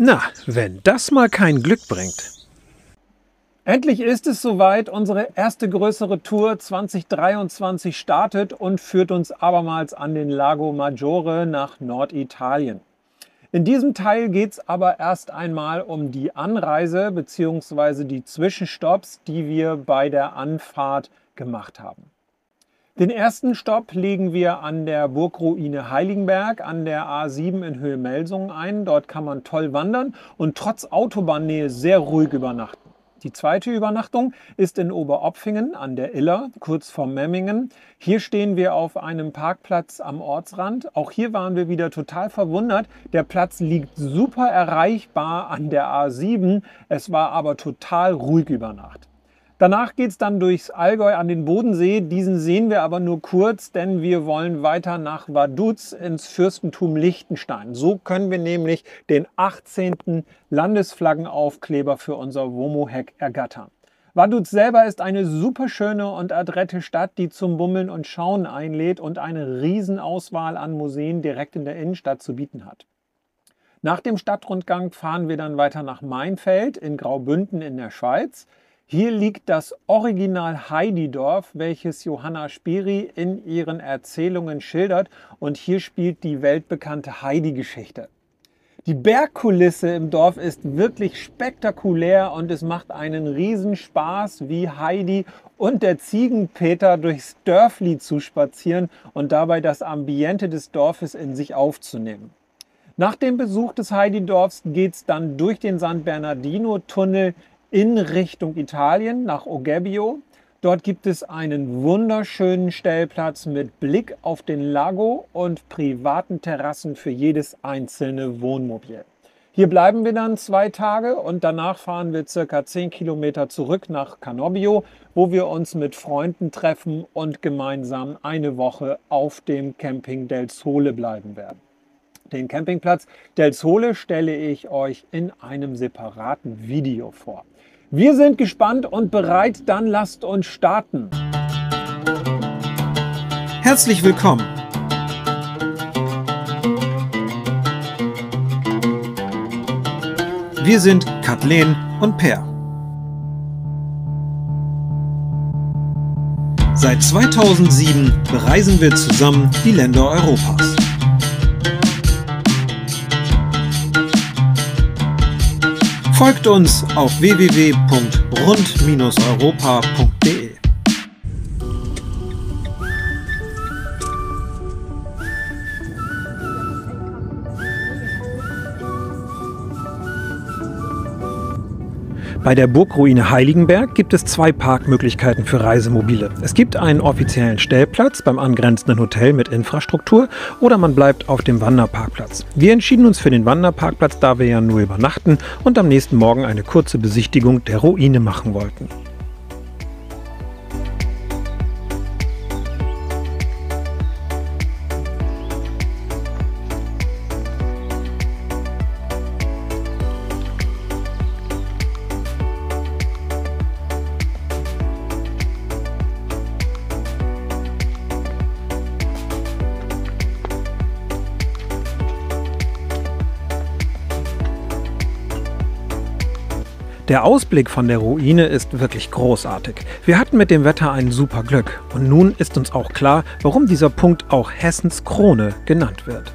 Na, wenn das mal kein Glück bringt. Endlich ist es soweit. Unsere erste größere Tour 2023 startet und führt uns abermals an den Lago Maggiore nach Norditalien. In diesem Teil geht es aber erst einmal um die Anreise bzw. die Zwischenstopps, die wir bei der Anfahrt gemacht haben. Den ersten Stopp legen wir an der Burgruine Heiligenberg an der A7 in Höhe Melsungen ein. Dort kann man toll wandern und trotz Autobahnnähe sehr ruhig übernachten. Die zweite Übernachtung ist in Oberopfingen an der Iller, kurz vor Memmingen. Hier stehen wir auf einem Parkplatz am Ortsrand. Auch hier waren wir wieder total verwundert. Der Platz liegt super erreichbar an der A7. Es war aber total ruhig über Nacht. Danach geht es dann durchs Allgäu an den Bodensee. Diesen sehen wir aber nur kurz, denn wir wollen weiter nach Vaduz ins Fürstentum Liechtenstein. So können wir nämlich den 18. Landesflaggenaufkleber für unser WOMO-Heck ergattern. Vaduz selber ist eine super schöne und adrette Stadt, die zum Bummeln und Schauen einlädt und eine Riesenauswahl an Museen direkt in der Innenstadt zu bieten hat. Nach dem Stadtrundgang fahren wir dann weiter nach Maienfeld in Graubünden in der Schweiz. Hier liegt das Original Heididorf, welches Johanna Spiri in ihren Erzählungen schildert, und hier spielt die weltbekannte Heidi-Geschichte. Die Bergkulisse im Dorf ist wirklich spektakulär und es macht einen Riesenspaß, wie Heidi und der Ziegenpeter durchs Dörfli zu spazieren und dabei das Ambiente des Dorfes in sich aufzunehmen. Nach dem Besuch des Heididorfs geht es dann durch den San Bernardino-Tunnel in Richtung Italien nach Oggebbio. Dort gibt es einen wunderschönen Stellplatz mit Blick auf den Lago und privaten Terrassen für jedes einzelne Wohnmobil. Hier bleiben wir dann 2 Tage und danach fahren wir ca. 10 Kilometer zurück nach Canobbio, wo wir uns mit Freunden treffen und gemeinsam eine Woche auf dem Camping del Sole bleiben werden. Den Campingplatz del Sole stelle ich euch in einem separaten Video vor. Wir sind gespannt und bereit, dann lasst uns starten. Herzlich willkommen. Wir sind Kathleen und Peer. Seit 2007 bereisen wir zusammen die Länder Europas. Folgt uns auf www.rund-europa.de. Bei der Burgruine Heiligenberg gibt es 2 Parkmöglichkeiten für Reisemobile. Es gibt einen offiziellen Stellplatz beim angrenzenden Hotel mit Infrastruktur oder man bleibt auf dem Wanderparkplatz. Wir entschieden uns für den Wanderparkplatz, da wir ja nur übernachten und am nächsten Morgen eine kurze Besichtigung der Ruine machen wollten. Der Ausblick von der Ruine ist wirklich großartig. Wir hatten mit dem Wetter ein super Glück und nun ist uns auch klar, warum dieser Punkt auch Hessens Krone genannt wird.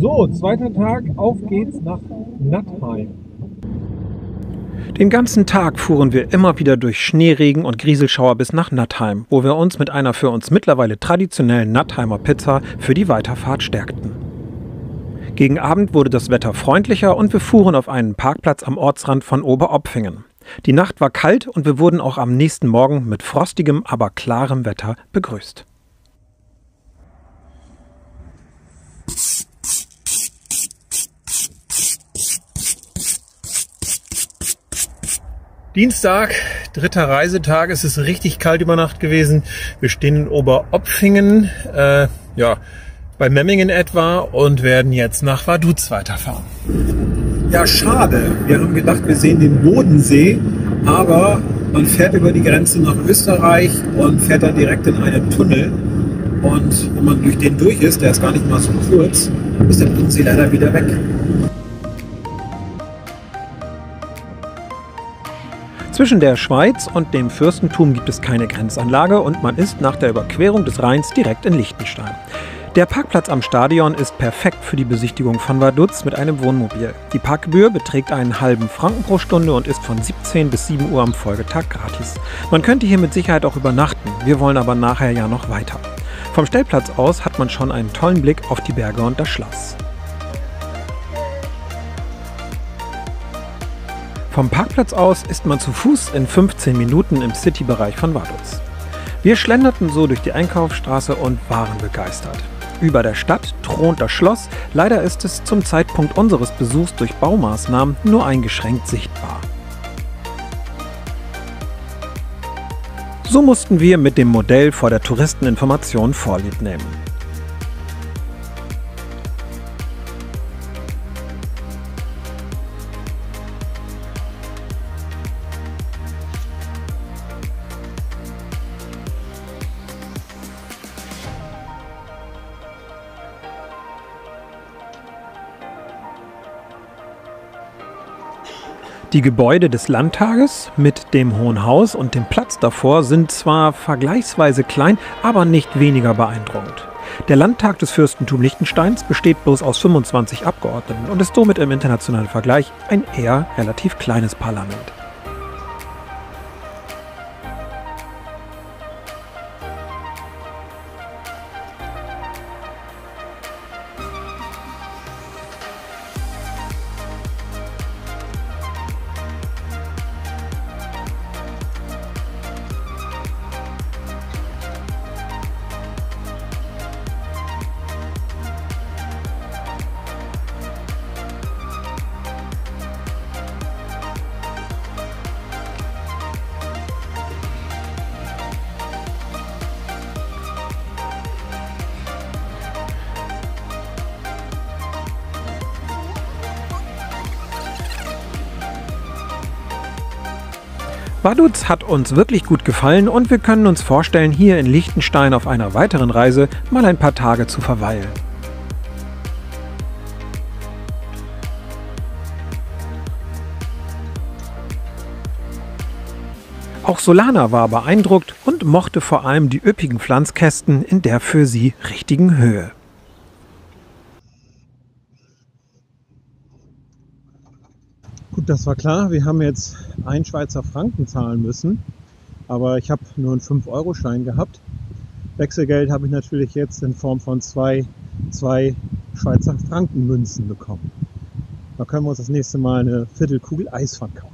So, 2. Tag, auf geht's nach Nattheim. Den ganzen Tag fuhren wir immer wieder durch Schneeregen und Grieselschauer bis nach Nattheim, wo wir uns mit einer für uns mittlerweile traditionellen Nattheimer Pizza für die Weiterfahrt stärkten. Gegen Abend wurde das Wetter freundlicher und wir fuhren auf einen Parkplatz am Ortsrand von Oberopfingen. Die Nacht war kalt und wir wurden auch am nächsten Morgen mit frostigem, aber klarem Wetter begrüßt. Dienstag, dritter Reisetag. Es ist richtig kalt über Nacht gewesen. Wir stehen in Oberopfingen, bei Memmingen etwa, und werden jetzt nach Vaduz weiterfahren. Ja, schade. Wir haben gedacht, wir sehen den Bodensee, aber man fährt über die Grenze nach Österreich und fährt dann direkt in einen Tunnel. Und wenn man durch den durch ist, der ist gar nicht mal so kurz, ist der Bodensee leider wieder weg. 'Zwischen der Schweiz und dem Fürstentum gibt es keine Grenzanlage und man ist nach der Überquerung des Rheins direkt in Liechtenstein. Der Parkplatz am Stadion ist perfekt für die Besichtigung von Vaduz mit einem Wohnmobil. Die Parkgebühr beträgt einen halben Franken pro Stunde und ist von 17 bis 7 Uhr am Folgetag gratis. Man könnte hier mit Sicherheit auch übernachten, wir wollen aber nachher ja noch weiter. Vom Stellplatz aus hat man schon einen tollen Blick auf die Berge und das Schloss. Vom Parkplatz aus ist man zu Fuß in 15 Minuten im Citybereich von Vaduz. Wir schlenderten so durch die Einkaufsstraße und waren begeistert. Über der Stadt thront das Schloss, leider ist es zum Zeitpunkt unseres Besuchs durch Baumaßnahmen nur eingeschränkt sichtbar. So mussten wir mit dem Modell vor der Touristeninformation Vorlieb nehmen. Die Gebäude des Landtages mit dem Hohen Haus und dem Platz davor sind zwar vergleichsweise klein, aber nicht weniger beeindruckend. Der Landtag des Fürstentums Liechtensteins besteht bloß aus 25 Abgeordneten und ist somit im internationalen Vergleich ein eher relativ kleines Parlament. Vaduz hat uns wirklich gut gefallen und wir können uns vorstellen, hier in Liechtenstein auf einer weiteren Reise mal ein paar Tage zu verweilen. Auch Solana war beeindruckt und mochte vor allem die üppigen Pflanzkästen in der für sie richtigen Höhe. Gut, das war klar. Wir haben jetzt 1 Schweizer Franken zahlen müssen, aber ich habe nur einen 5-Euro-Schein gehabt. Wechselgeld habe ich natürlich jetzt in Form von 2 Schweizer Franken Münzen bekommen. Da können wir uns das nächste Mal eine Viertelkugel Eis verkaufen.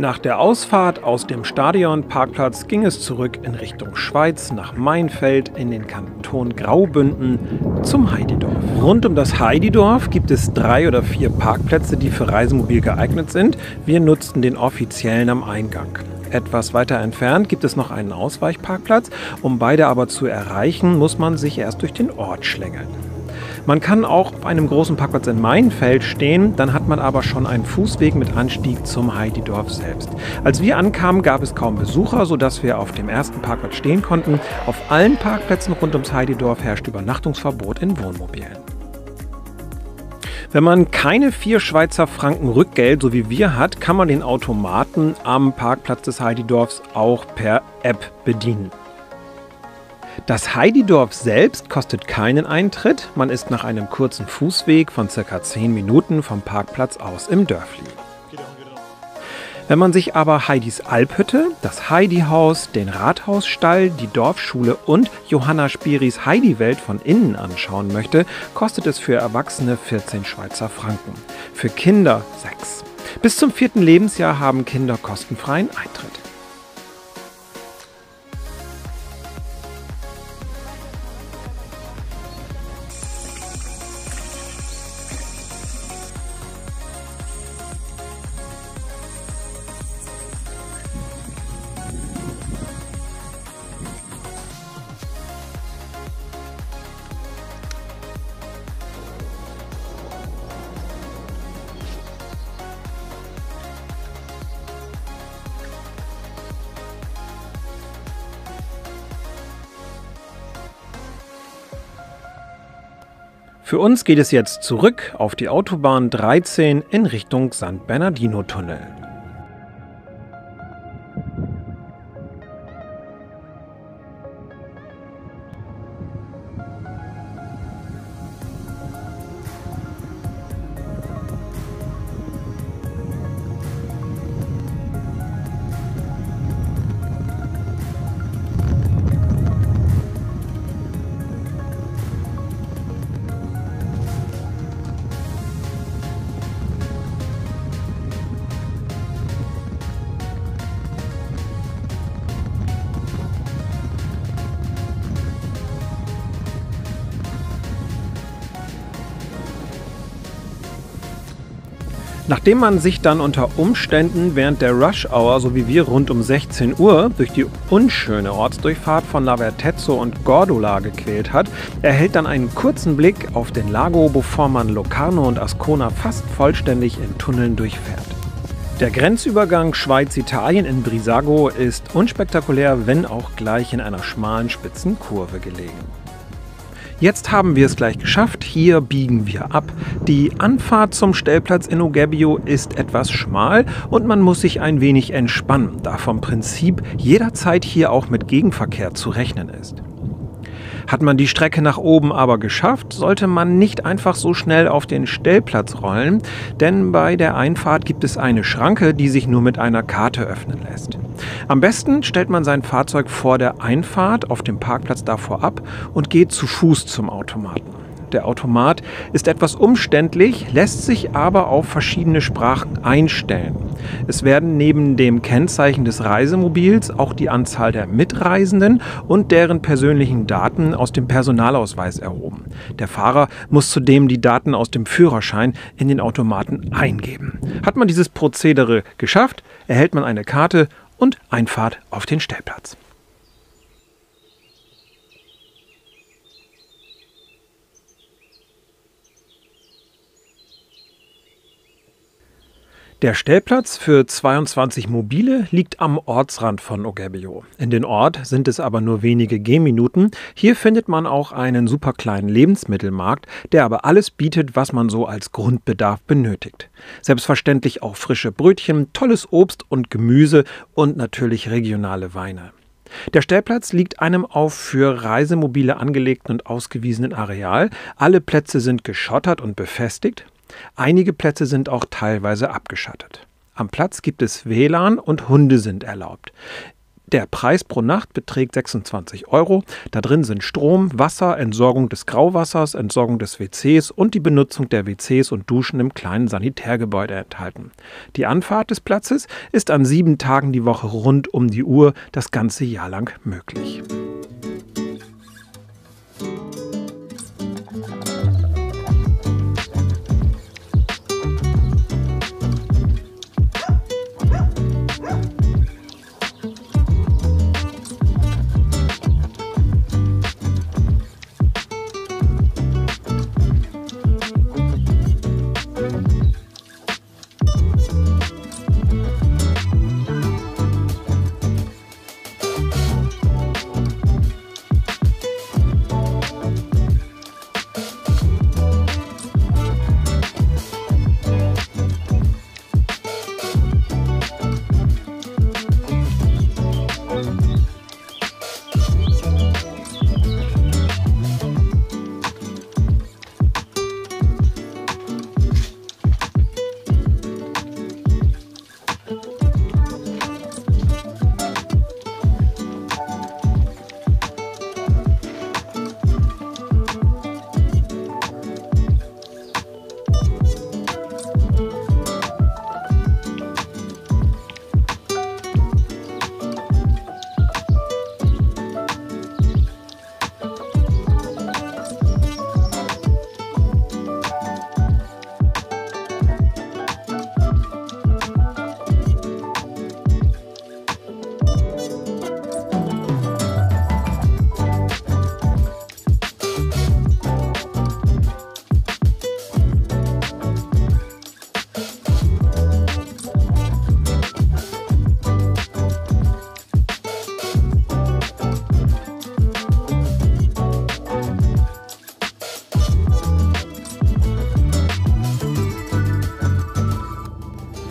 Nach der Ausfahrt aus dem Stadionparkplatz ging es zurück in Richtung Schweiz, nach Maienfeld, in den Kanton Graubünden, zum Heididorf. Rund um das Heididorf gibt es 3 oder 4 Parkplätze, die für Reisemobil geeignet sind. Wir nutzten den offiziellen am Eingang. Etwas weiter entfernt gibt es noch einen Ausweichparkplatz. Um beide aber zu erreichen, muss man sich erst durch den Ort schlängeln. Man kann auch auf einem großen Parkplatz in Maienfeld stehen, dann hat man aber schon einen Fußweg mit Anstieg zum Heididorf selbst. Als wir ankamen, gab es kaum Besucher, sodass wir auf dem ersten Parkplatz stehen konnten. Auf allen Parkplätzen rund ums Heididorf herrscht Übernachtungsverbot in Wohnmobilen. Wenn man keine 4 Schweizer Franken Rückgeld, so wie wir, hat, kann man den Automaten am Parkplatz des Heididorfs auch per App bedienen. Das Heididorf selbst kostet keinen Eintritt, man ist nach einem kurzen Fußweg von ca. 10 Minuten vom Parkplatz aus im Dörfli. Wenn man sich aber Heidis Alphütte, das Heidihaus, den Rathausstall, die Dorfschule und Johanna Spiris Heidi-Welt von innen anschauen möchte, kostet es für Erwachsene 14 Schweizer Franken, für Kinder 6. Bis zum 4. Lebensjahr haben Kinder kostenfreien Eintritt. Für uns geht es jetzt zurück auf die Autobahn 13 in Richtung San Bernardino-Tunnel. Nachdem man sich dann unter Umständen während der Rush-Hour, so wie wir rund um 16 Uhr, durch die unschöne Ortsdurchfahrt von Lavertezzo und Gordola gequält hat, erhält dann einen kurzen Blick auf den Lago, bevor man Locarno und Ascona fast vollständig in Tunneln durchfährt. Der Grenzübergang Schweiz-Italien in Brissago ist unspektakulär, wenn auch gleich in einer schmalen spitzen Kurve gelegen. Jetzt haben wir es gleich geschafft, hier biegen wir ab. Die Anfahrt zum Stellplatz in Oggebbio ist etwas schmal und man muss sich ein wenig entspannen, da vom Prinzip jederzeit hier auch mit Gegenverkehr zu rechnen ist. Hat man die Strecke nach oben aber geschafft, sollte man nicht einfach so schnell auf den Stellplatz rollen, denn bei der Einfahrt gibt es eine Schranke, die sich nur mit einer Karte öffnen lässt. Am besten stellt man sein Fahrzeug vor der Einfahrt auf dem Parkplatz davor ab und geht zu Fuß zum Automaten. Der Automat ist etwas umständlich, lässt sich aber auf verschiedene Sprachen einstellen. Es werden neben dem Kennzeichen des Reisemobils auch die Anzahl der Mitreisenden und deren persönlichen Daten aus dem Personalausweis erhoben. Der Fahrer muss zudem die Daten aus dem Führerschein in den Automaten eingeben. Hat man dieses Prozedere geschafft, erhält man eine Karte und Einfahrt auf den Stellplatz. Der Stellplatz für 22 Mobile liegt am Ortsrand von Oggebbio. In den Ort sind es aber nur wenige Gehminuten. Hier findet man auch einen super kleinen Lebensmittelmarkt, der aber alles bietet, was man so als Grundbedarf benötigt. Selbstverständlich auch frische Brötchen, tolles Obst und Gemüse und natürlich regionale Weine. Der Stellplatz liegt einem auf für Reisemobile angelegten und ausgewiesenen Areal. Alle Plätze sind geschottert und befestigt. Einige Plätze sind auch teilweise abgeschattet. Am Platz gibt es WLAN und Hunde sind erlaubt. Der Preis pro Nacht beträgt 26 Euro. Da drin sind Strom, Wasser, Entsorgung des Grauwassers, Entsorgung des WCs und die Benutzung der WCs und Duschen im kleinen Sanitärgebäude enthalten. Die Anfahrt des Platzes ist an 7 Tagen die Woche rund um die Uhr das ganze Jahr lang möglich.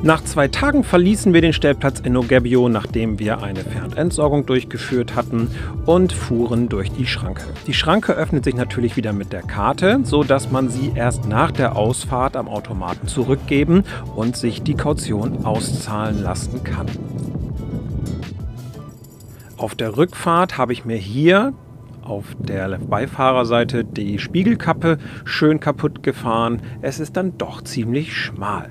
Nach 2 Tagen verließen wir den Stellplatz in Oggebbio, nachdem wir eine Fernentsorgung durchgeführt hatten, und fuhren durch die Schranke. Die Schranke öffnet sich natürlich wieder mit der Karte, sodass man sie erst nach der Ausfahrt am Automaten zurückgeben und sich die Kaution auszahlen lassen kann. Auf der Rückfahrt habe ich mir hier auf der Beifahrerseite die Spiegelkappe schön kaputt gefahren. Es ist dann doch ziemlich schmal.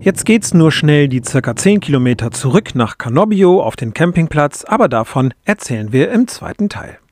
Jetzt geht's nur schnell die ca. 10 Kilometer zurück nach Canobbio auf den Campingplatz, aber davon erzählen wir im zweiten Teil.